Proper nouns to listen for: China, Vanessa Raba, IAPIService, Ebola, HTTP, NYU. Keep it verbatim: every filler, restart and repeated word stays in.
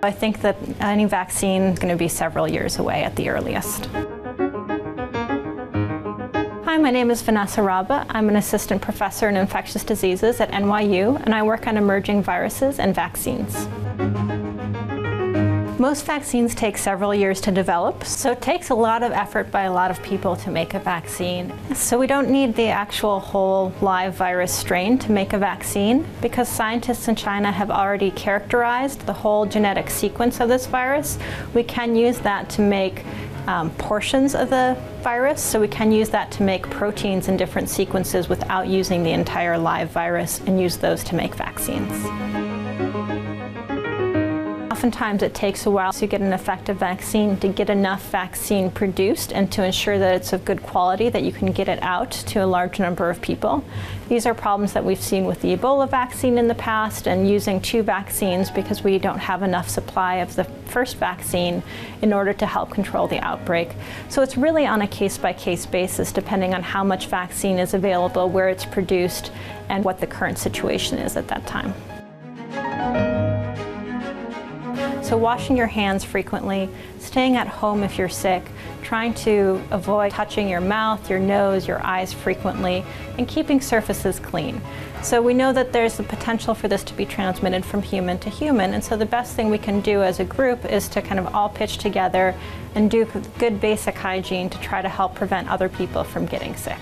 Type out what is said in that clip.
I think that any vaccine is going to be several years away at the earliest. Hi, my name is Vanessa Raba. I'm an assistant professor in infectious diseases at N Y U, and I work on emerging viruses and vaccines. Most vaccines take several years to develop, so it takes a lot of effort by a lot of people to make a vaccine. So we don't need the actual whole live virus strain to make a vaccine, because scientists in China have already characterized the whole genetic sequence of this virus. We can use that to make um, portions of the virus, so we can use that to make proteins in different sequences without using the entire live virus, and use those to make vaccines. Oftentimes it takes a while to get an effective vaccine, to get enough vaccine produced and to ensure that it's of good quality, that you can get it out to a large number of people. These are problems that we've seen with the Ebola vaccine in the past, and using two vaccines because we don't have enough supply of the first vaccine in order to help control the outbreak. So it's really on a case-by-case basis, depending on how much vaccine is available, where it's produced, and what the current situation is at that time. So washing your hands frequently, staying at home if you're sick, trying to avoid touching your mouth, your nose, your eyes frequently, and keeping surfaces clean. So we know that there's the potential for this to be transmitted from human to human, and so the best thing we can do as a group is to kind of all pitch together and do good basic hygiene to try to help prevent other people from getting sick.